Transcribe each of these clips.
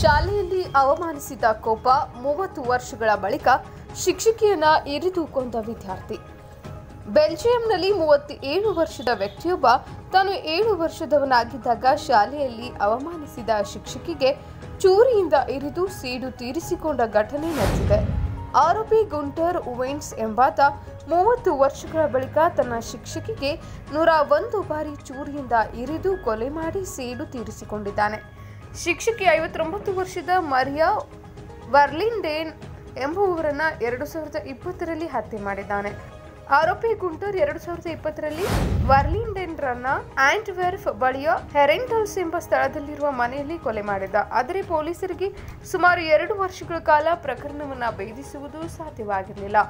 ಶಾಲೆಯಲ್ಲಿ ಅವಮಾನಿಸಿದ ಕೋಪ 30 ವರ್ಷಗಳ ಬಳಿಕ ಶಿಕ್ಷಕಿಯನ್ನ ಇರಿದು ಕೊಂದ ವಿದ್ಯಾರ್ಥಿ ಬೆಲ್ಜಿಯಂನಲ್ಲಿ 37 ವರ್ಷದ ವ್ಯಕ್ತಿಯೊಬ್ಬ ತಾನು 7 ವರ್ಷದವನಾಗಿದ್ದಾಗ ಶಾಲೆಯಲ್ಲಿ ಅವಮಾನಿಸಿದ ಶಿಕ್ಷಕಿಗೆ ಚೂರಿಯಿಂದ ಇರಿದು ಸೀಡು ತೀರಿಸಿಕೊಂಡ ಘಟನೆ ನಡೆದಿದೆ ಆರೋಪಿ ಗುಂಟರ್ ಉವೆನ್ಸ್ ಎಂಬಾತ 30 ವರ್ಷಗಳ ಬಳಿಕ ತನ್ನ ಶಿಕ್ಷಕಿಗೆ 101 ಬಾರಿ ಚೂರಿಯಿಂದ ಇರಿದು ಕೊಲೆ ಮಾಡಿ ಸೀಡು ತೀರಿಸಿಕೊಂಡಿದ್ದಾನೆ ಶಿಕ್ಷಕಿ 59 ವರ್ಷದ ಮರಿಯಾ ವರ್ಲಿಂಡೆನ್ ಎಂಬುವರನ್ನು 2020 ರಲ್ಲಿ ಹತ್ಯೆ ಮಾಡಿದ್ದಾನೆ ಆರೋಪಿ ಗುಂಟರ್ 2020 ರಲ್ಲಿ ವರ್ಲಿಂಡೆನ್ ರನ್ನ ಆಂಟ್ವೆರ್ಪ್ ಬಳಿಯ ಹೆರೆಂಟೋಸ್ ಎಂಬ ಸ್ಥಳದಲ್ಲಿರುವ ಮನೆಯಲ್ಲಿ ಕೊಲೆ ಮಾಡಿದ ಆದರೆ ಪೊಲೀಸರಿಗೆ ಸುಮಾರು 2 ವರ್ಷಗಳ ಕಾಲ ಪ್ರಕರಣವನ್ನು ಭೇದಿಸುವುದು ಸಾಧ್ಯವಾಗಿರಲಿಲ್ಲ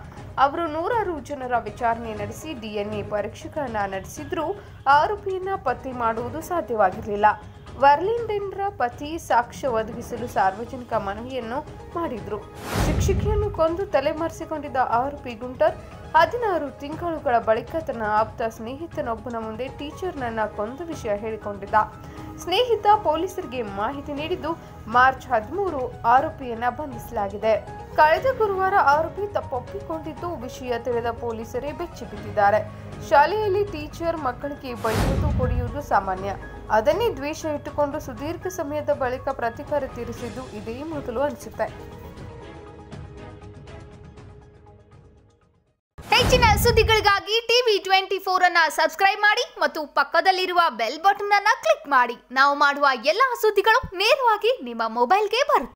ಅವರು 100 ಜನರ ವಿಚಾರಣೆ ನಡೆಸಿ DNA ಪರೀಕ್ಷೆಗಳನ್ನು ನಡೆಸಿದರೂ ಆರೋಪಿಯನ್ನು ಪತ್ತೆ ಮಾಡುವುದು ಸಾಧ್ಯವಾಗಿರಲಿಲ್ಲ ವರ್ಲಿಂಡೆನ್ರ ಪತಿ ಸಾಕ್ಷ್ಯ ಒದಗಿಸಲು ಸಾರ್ವಜನಿಕ ಮನವಿಯನ್ನು ಮಾಡಿದರು ಶಿಕ್ಷಕಿಯನ್ನು ಕೊಂದು ತಲೆಮರೆಸಿಕೊಂಡಿದ್ದ ಆರೋಪಿ ಗುಂಟರ್ 16 ತಿಂಗಳುಗಳ ಬಳಿಕ ತನ್ನ ಆಪ್ತ ಸ್ನೇಹಿತನೊಬ್ಬನ ಮುಂದೆ ಟೀಚರ್ನನ್ನ ಕೊಂದ ವಿಷಯ ಹೇಳಿಕೊಂಡಿದ್ದ ಸ್ನೇಹಿತ ಪೊಲೀಸರಿಗೆ ಮಾಹಿತಿ ನೀಡಿದ್ದು ಮಾರ್ಚ್ 13 ಆರೋಪಿಯನ್ನು ಬಂಧಿಸಲಾಗಿದೆ ಕಳೆದ ಗುರುವಾರ ಆರೋಪಿ ತಪ್ಪೊಪ್ಪಿಕೊಂಡಿದ್ದು ವಿಷಯ ತಿಳಿದ ಪೊಲೀಸರೇ ಬೆಚ್ಚಿಬಿದ್ದಿದ್ದಾರೆ ಶಾಲೆಯಲ್ಲಿ ಟೀಚರ್ ಮಕ್ಕಳಿಗೆ ಬೈದು ಕೊಡುವುದು ಸಾಮಾನ್ಯ ಅದನ್ನೇ ದ್ವೇಷ ಇಟ್ಟುಕೊಂಡು ಸುದೀರ್ಘ ಸಮಯದ ಬಳಿಕ ಪ್ರತಿಕಾರ ತೀರಿಸಿದ್ದು ಇದೇ ಮೊದಲು ಅನಿಸುತ್ತೆ ಹೆಚ್ಚಿನ ಸುದ್ದಿಗಳಿಗಾಗಿ TV24 ಅನ್ನು ಸಬ್ಸ್ಕ್ರೈಬ್ ಮಾಡಿ ಮತ್ತು ಪಕ್ಕದಲ್ಲಿರುವ ಬೆಲ್ ಬಟನ್ ಅನ್ನು ಕ್ಲಿಕ್ ಮಾಡಿ ನಾವು ಮಾಡುವ ಎಲ್ಲ ಸುದ್ದಿಗಳು ನೇರವಾಗಿ ನಿಮ್ಮ ಮೊಬೈಲ್ಗೆ ಬರುತ್ತೆ